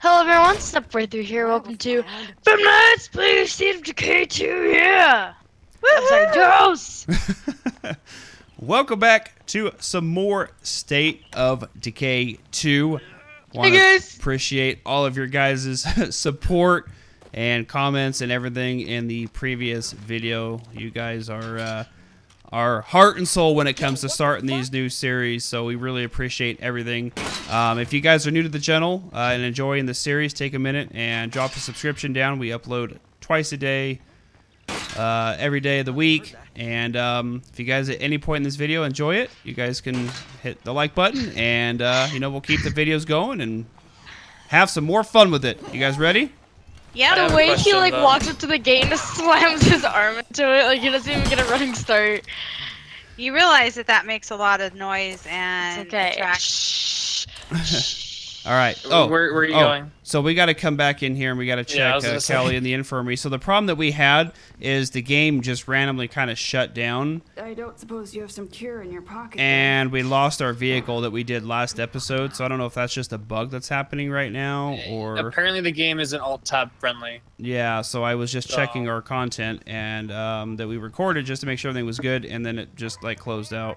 Hello everyone, Step right through here, welcome to Femnites Play State of Decay 2, yeah! Woohoo! Welcome back to some more State of Decay 2. Hey guys! Appreciate all of your guys' support and comments and everything in the previous video. You guys are our heart and soul when it comes to starting these new series, so we really appreciate everything. If you guys are new to the channel and enjoying the series, take a minute and drop a subscription down. We upload twice a day, every day of the week, and if you guys at any point in this video enjoy it, you guys can hit the like button, and you know, we'll keep the videos going and have some more fun with it. You guys ready? Yeah, the way he like walks up to the gate and just slams his arm into it, like he doesn't even get a running start. You realize that that makes a lot of noise and Shh. All right. Oh, where are you going? So we got to come back in here and we got to check Kelly in the infirmary. So the problem that we had is the game just randomly kind of shut down. I don't suppose you have some cure in your pocket. And we lost our vehicle that we did last episode. So I don't know if that's just a bug that's happening right now, or apparently the game isn't alt-tab friendly. Yeah. So I was just checking our content and that we recorded just to make sure everything was good, and then it just like closed out.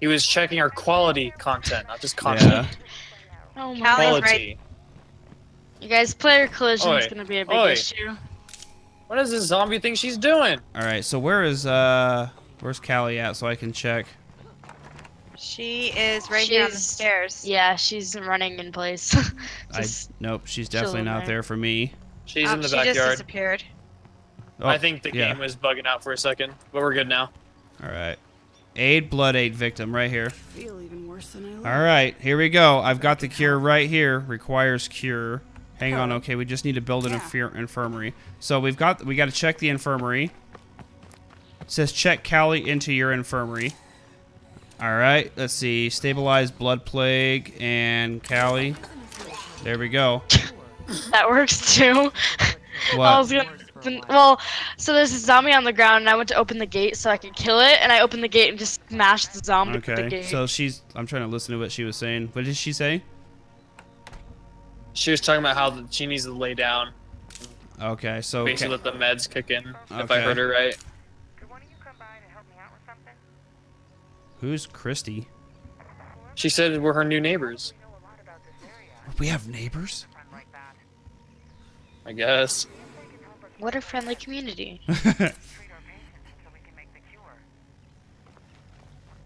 He was checking our quality content, not just content. Yeah. Oh my God. Right. You guys, player collision is going to be a big issue. What is this zombie thing she's doing? All right, so where is where's Callie at so I can check? She is right here on the stairs. Yeah, she's running in place. Nope, she's definitely not there for me. She's in the backyard. She just disappeared. Oh, I think the game was bugging out for a second, but we're good now. All right. Aid blood aid victim right here. Feel even worse than I look. All right, here we go. I've got the cure right here. Requires cure. Hang on. Okay, we just need to build an infirmary. So we got to check the infirmary. It says check Callie into your infirmary. All right, let's see. Stabilize blood plague and Callie. There we go. That works too. What? I was gonna... Well, so there's a zombie on the ground, and I went to open the gate so I could kill it, and I opened the gate and just smashed the zombie at the gate. So I'm trying to listen to what she was saying. What did she say? She was talking about how she needs to lay down. Okay, so... Basically let the meds kick in, if I heard her right. Could one of you come by to help me out with something? Who's Christy? She said we're her new neighbors. We have neighbors? I guess. What a friendly community.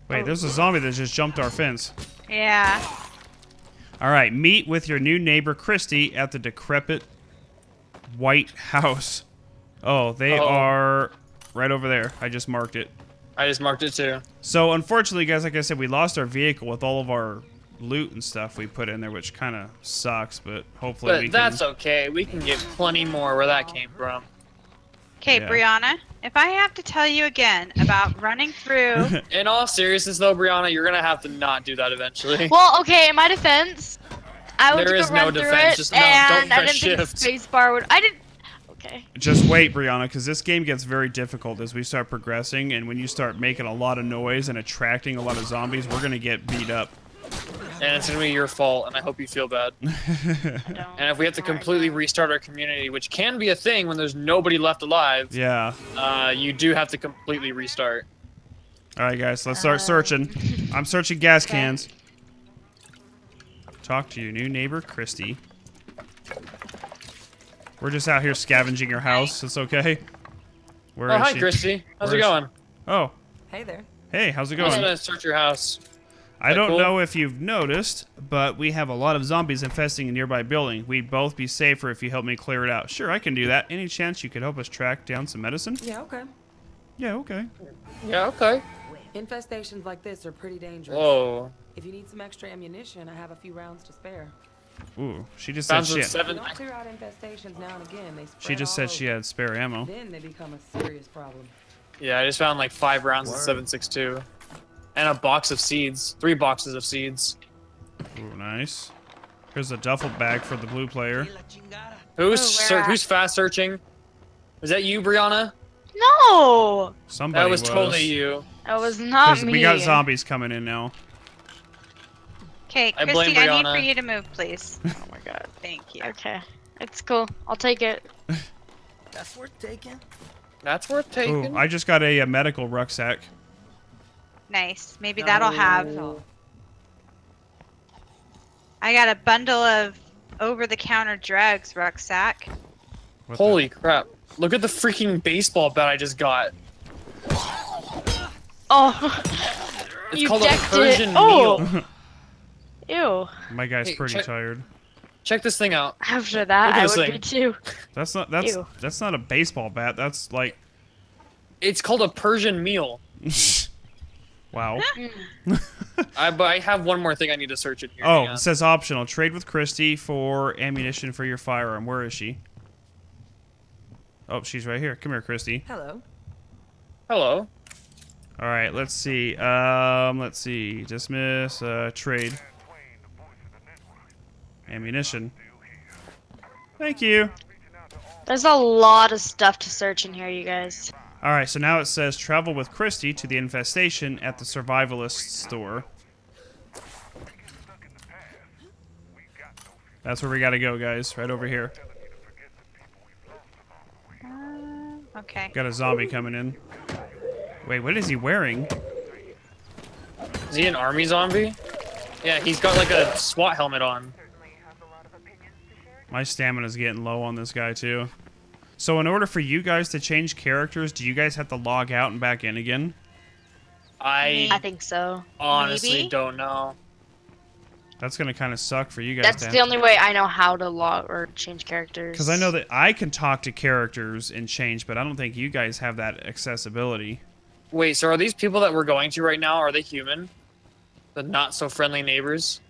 Wait, there's a zombie that just jumped our fence. Yeah. All right, meet with your new neighbor, Christy, at the decrepit White House. Oh, they are right over there. I just marked it. I just marked it, too. So, unfortunately, guys, like I said, we lost our vehicle with all of our loot and stuff we put in there, which kind of sucks, but hopefully we can... that's okay. We can get plenty more where that came from. Okay, Brianna, if I have to tell you again about running through... In all seriousness, though, Brianna, you're going to have to not do that eventually. Well, okay, in my defense, I would just run through it, and I didn't think the space bar would... Just wait, Brianna, because this game gets very difficult as we start progressing, and when you start making a lot of noise and attracting a lot of zombies, we're going to get beat up. And it's going to be your fault, and I hope you feel bad. And if we have to completely restart our community, which can be a thing when there's nobody left alive, you do have to completely restart. All right, guys, let's start searching. I'm searching gas cans. Talk to your new neighbor, Christy. We're just out here scavenging your house. It's okay. Where is she? Christy. How's it going? Oh. Hey there. Hey, how's it going? I'm going to search your house. I don't know if you've noticed, but we have a lot of zombies infesting a nearby building. We'd both be safer if you help me clear it out. Sure, I can do that. Any chance you could help us track down some medicine? Yeah, okay. Yeah, okay. Yeah, okay. Infestations like this are pretty dangerous. Whoa. If you need some extra ammunition, I have a few rounds to spare. Ooh, she just said she had... Don't clear out infestations now and again. They spread she just said over. She had spare ammo. Then they become a serious problem. Yeah, I just found like 5 rounds of 7.62. And a box of seeds. 3 boxes of seeds. Ooh, nice. Here's a duffel bag for the blue player. Who's fast searching? Is that you, Brianna? No! Somebody was. That was totally you. That was not me. We got zombies coming in now. Okay, Christy, I need for you to move, please. Oh my god. Thank you. Okay. It's cool. I'll take it. That's worth taking. That's worth taking. Ooh, I just got a medical rucksack. Nice. Maybe that'll have... I got a bundle of over-the-counter drugs rucksack. What Holy crap. Look at the freaking baseball bat I just got. Oh. It's called a Persian meal. Ew. My guy's pretty tired. Check this thing out. After that, I would be too. That's not that's not a baseball bat. That's like. It's called a Persian meal. Wow. But I have one more thing I need to search in here. Oh, it says optional. Trade with Christy for ammunition for your firearm. Where is she? Oh, she's right here. Come here, Christy. Hello. Hello. All right. Let's see. Let's see. Dismiss. Trade. Ammunition. Thank you. There's a lot of stuff to search in here, you guys. Alright, so now it says travel with Christy to the infestation at the survivalist store. That's where we gotta go, guys. Right over here. Okay. Got a zombie coming in. Wait, what is he wearing? Is he an army zombie? Yeah, he's got like a SWAT helmet on. My stamina's getting low on this guy, too. So in order for you guys to change characters, do you guys have to log out and back in again? I think so. Honestly, maybe? Don't know. That's going to kind of suck for you guys. That's the only way I know how to log or change characters. Because I know that I can talk to characters and change, but I don't think you guys have that accessibility. Wait, so are these people that we're going to right now, are they human? The not-so-friendly neighbors?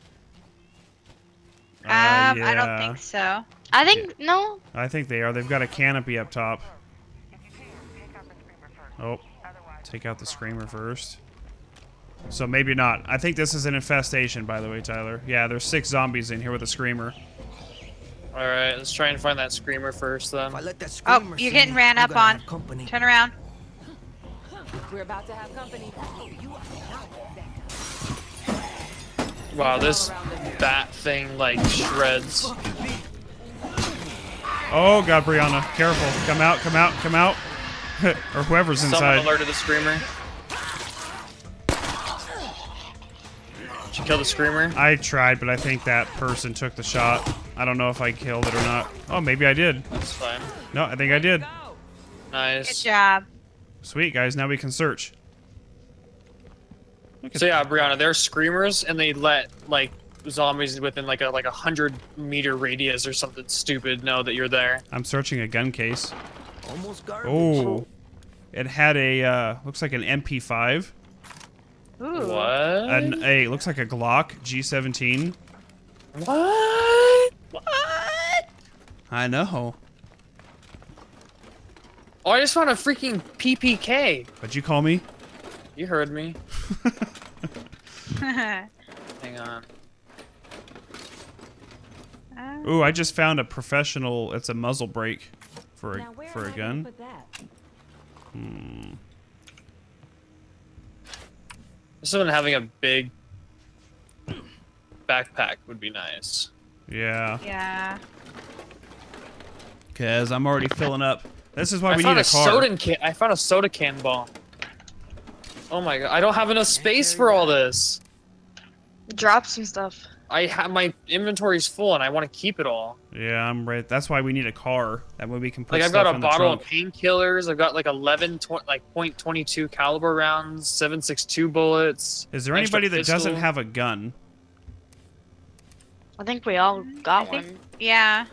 Yeah. I don't think so. I think, no. I think they are. They've got a canopy up top. Oh, take out the screamer first. So maybe not. I think this is an infestation, by the way, Tyler. Yeah, there's 6 zombies in here with a screamer. All right, let's try and find that screamer first, then. Oh, you're getting ran up on. Turn around. We're about to have company. Wow, this bat thing, like, shreds. Oh, God, Brianna. Careful. Come out, come out, come out. Or whoever's inside. Someone alerted the screamer. Did you kill the screamer? I tried, but I think that person took the shot. I don't know if I killed it or not. Oh, maybe I did. That's fine. No, I think I did. Nice. Good job. Sweet, guys. Now we can search. So yeah, Brianna, they're screamers, and they let like zombies within like a 100-meter radius or something stupid know that you're there. I'm searching a gun case. Almost garbage. Oh, it had a looks like an MP5. Ooh. What? It looks like a Glock G17. What? What? I know. Oh, I just found a freaking PPK. What'd you call me? You heard me. Hang on. Ooh, I just found a professional. It's a muzzle brake for a gun. Hmm. Someone having a big backpack would be nice. Yeah. Yeah. Cause I'm already filling up. This is why we need a car. I found a soda can bomb. Oh my god, I don't have enough space for all this. Drop some stuff. I have my inventory's full and I want to keep it all. Yeah, I'm right. That's why we need a car. That way we can put like, stuff in the trunk. I've got a bottle of painkillers. I've got like 11 .22 caliber rounds, 7.62 bullets. Is there anybody that doesn't have a gun? I think we all got one. Yeah.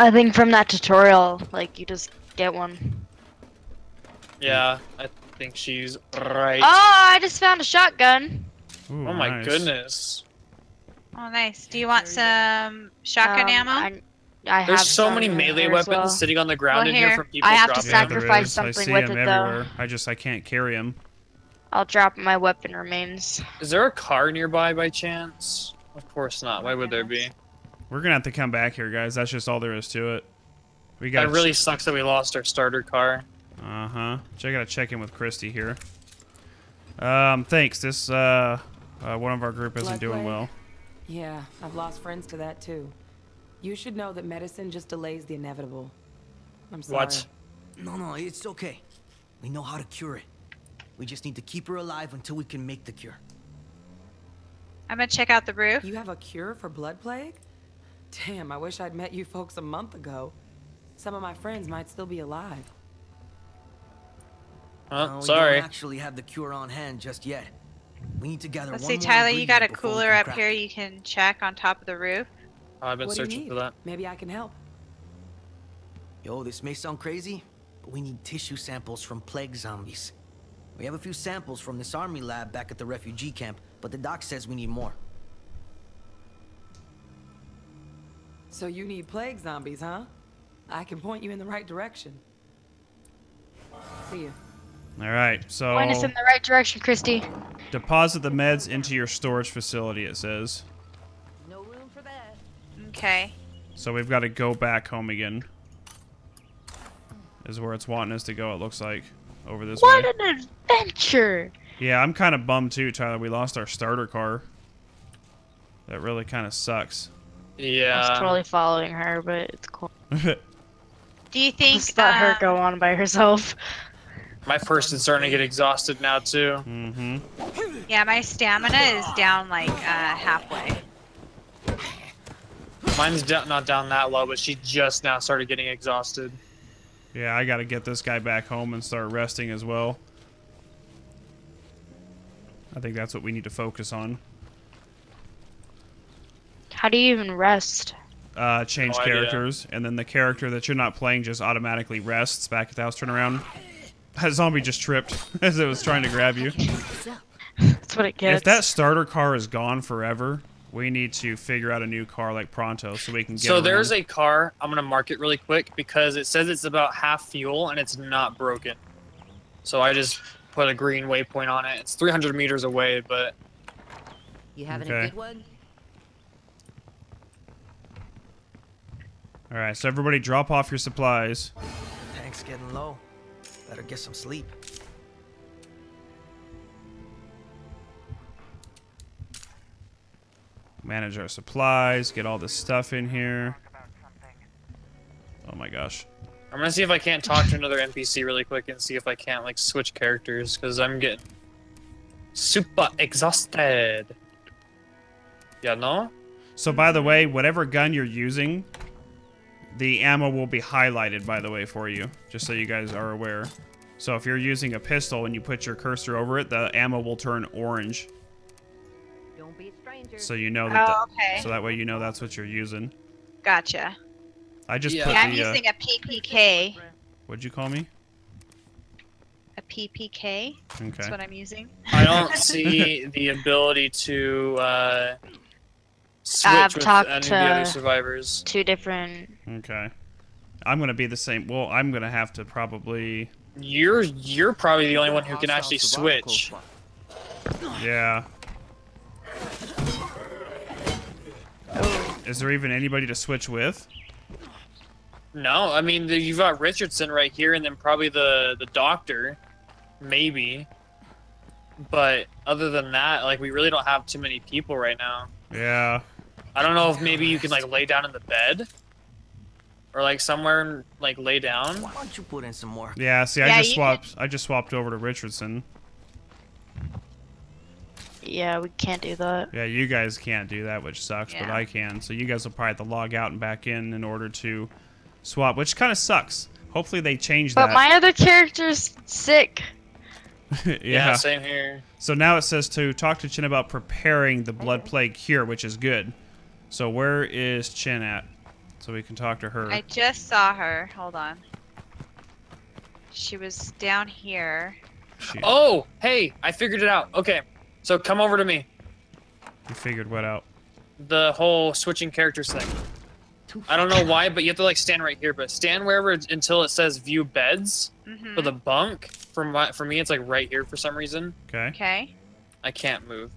I think from that tutorial, like you just get one. Yeah, I think she's right. Oh, I just found a shotgun. Ooh, oh my goodness. Oh, nice. Do you want some shotgun ammo? I There's so many melee weapons sitting on the ground in here from people dropping. I have to sacrifice something with it, though. I can't carry them. I'll drop my weapon remains. Is there a car nearby by chance? Of course not. Why would there be? We're going to have to come back here, guys. That's just all there is to it. We got. It really sucks that we lost our starter car. I gotta check in with Christy here. Thanks. This One of our group isn't doing well. Yeah, I've lost friends to that too. You should know that medicine just delays the inevitable. I'm sorry. What? No, no, it's okay. We know how to cure it. We just need to keep her alive until we can make the cure. I'm gonna check out the roof. You have a cure for blood plague? Damn, I wish I'd met you folks a month ago. Some of my friends might still be alive. Oh, sorry. We don't actually have the cure on hand just yet. We need to gather. Let's see, Tyler, you got a cooler up here you can check on top of the roof. I've been searching for that. Maybe I can help. Yo, this may sound crazy, but we need tissue samples from plague zombies. We have a few samples from this army lab back at the refugee camp, but the doc says we need more. So you need plague zombies, huh? I can point you in the right direction. See ya. All right, so point us in the right direction, Christy. Deposit the meds into your storage facility, it says. No room for that. Okay. So we've got to go back home again. Is where it's wanting us to go, it looks like. Over this way. What an adventure! Yeah, I'm kind of bummed too, Tyler. We lost our starter car. That really kind of sucks. Yeah. I was totally following her, but it's cool. Do you think just let her go on by herself? My person's starting to get exhausted now too. Mm-hmm. Yeah, my stamina is down like halfway. Mine's not down that low, but she just now started getting exhausted. Yeah, I gotta get this guy back home and start resting as well. I think that's what we need to focus on. How do you even rest? Change characters, and then the character that you're not playing just automatically rests back at the house turnaround. That zombie just tripped as it was trying to grab you. That's what it gets. If that starter car is gone forever, we need to figure out a new car like pronto so we can get around. There's a car. I'm going to mark it really quick because it says it's about half fuel and it's not broken. So I just put a green waypoint on it. It's 300 meters away, but... You having a good one? Alright, so everybody drop off your supplies. Tank's getting low. Better get some sleep. Manage our supplies. Get all this stuff in here. Oh my gosh. I'm gonna see if I can't talk to another NPC really quick and see if I can't like switch characters because I'm getting super exhausted. Yeah, no? So by the way, whatever gun you're using, the ammo will be highlighted, by the way, for you, just so you guys are aware. So if you're using a pistol and you put your cursor over it, the ammo will turn orange. Don't be a stranger. So you know that. Oh, okay. So that way you know that's what you're using. Gotcha. I just put I'm using a PPK. What'd you call me? A PPK. Okay. That's what I'm using. I don't see the ability to switch I've with talked any to of the other survivors. Two different. Okay, I'm gonna be the same. Well, I'm gonna have to probably. You're probably the only one who can actually switch. Yeah. Is there even anybody to switch with? No, I mean you've got Richardson right here, and then probably the doctor, maybe. But other than that, like we really don't have too many people right now. Yeah. I don't know if maybe you can like lay down in the bed, or like somewhere like lay down. Why don't you put in some more? Yeah. See, I just swapped. I just swapped over to Richardson. Yeah, we can't do that. Yeah, you guys can't do that, which sucks. Yeah. But I can. So you guys will probably have to log out and back in order to swap, which kind of sucks. Hopefully they change that. But my other character's sick. Yeah, same here. So now it says to talk to Chin about preparing the blood plague cure, which is good. So where is Chin at? So we can talk to her. I just saw her. Hold on. She was down here. Oh, hey, I figured it out. Okay, so come over to me. You figured what out? The whole switching characters thing. I don't know why, but you have to like stand right here, but stand wherever until it says view beds for the bunk. For me, it's like right here for some reason. Okay. Okay. I can't move.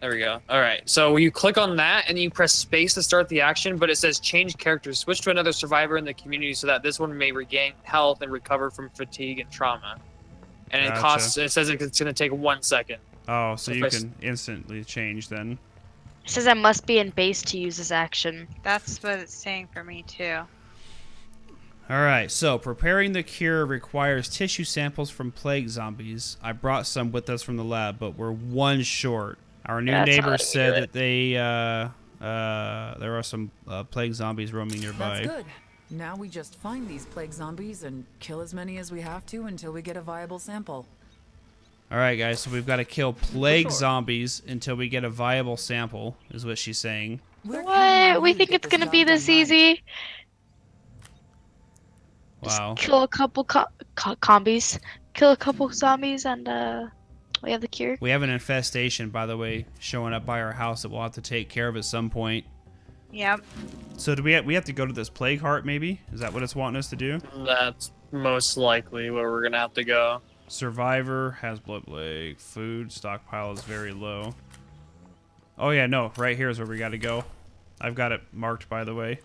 There we go. All right. So you click on that and you press space to start the action, but it says change characters, switch to another survivor in the community so that this one may regain health and recover from fatigue and trauma. And it says it's going to take 1 second. Oh, so you can instantly change then. It says I must be in base to use this action. That's what it's saying for me too. Alright, so preparing the cure requires tissue samples from plague zombies. I brought some with us from the lab, but we're one short. Our new neighbor said that they, there are some plague zombies roaming nearby. That's good. Now we just find these plague zombies and kill as many as we have to until we get a viable sample. Alright guys, so we've got to kill plague zombies until we get a viable sample, is what she's saying. What? We think it's gonna be this easy? Wow. Just kill a couple zombies. Kill a couple zombies and we have the cure. We have an infestation, by the way, showing up by our house that we'll have to take care of at some point. Yep. So do we have to go to this plague heart maybe? Is that what it's wanting us to do? That's most likely where we're gonna have to go. Survivor has blood plague. Food stockpile is very low. Oh yeah, no, right here is where we gotta go. I've got it marked, by the way.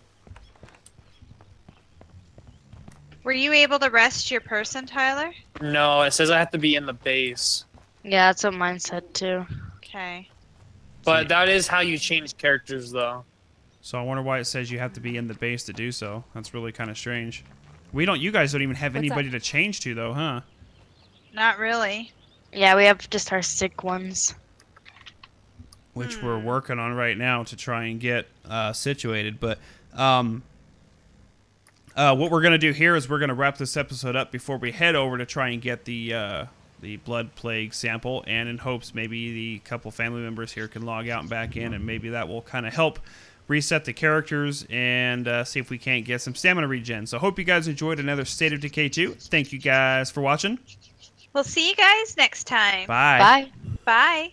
Were you able to rest your person, Tyler? No, it says I have to be in the base. Yeah, that's what mine said too. Okay. But that is how you change characters though. So I wonder why it says you have to be in the base to do so. That's really kind of strange. We don't, you guys don't even have anybody to change to though, huh? Not really. Yeah, we have just our sick ones. Which we're working on right now to try and get situated, but what we're going to do here is we're going to wrap this episode up before we head over to try and get the blood plague sample, and in hopes maybe the couple family members here can log out and back in, and maybe that will kind of help reset the characters and see if we can't get some stamina regen. So hope you guys enjoyed another State of Decay 2. Thank you guys for watching. We'll see you guys next time. Bye. Bye. Bye.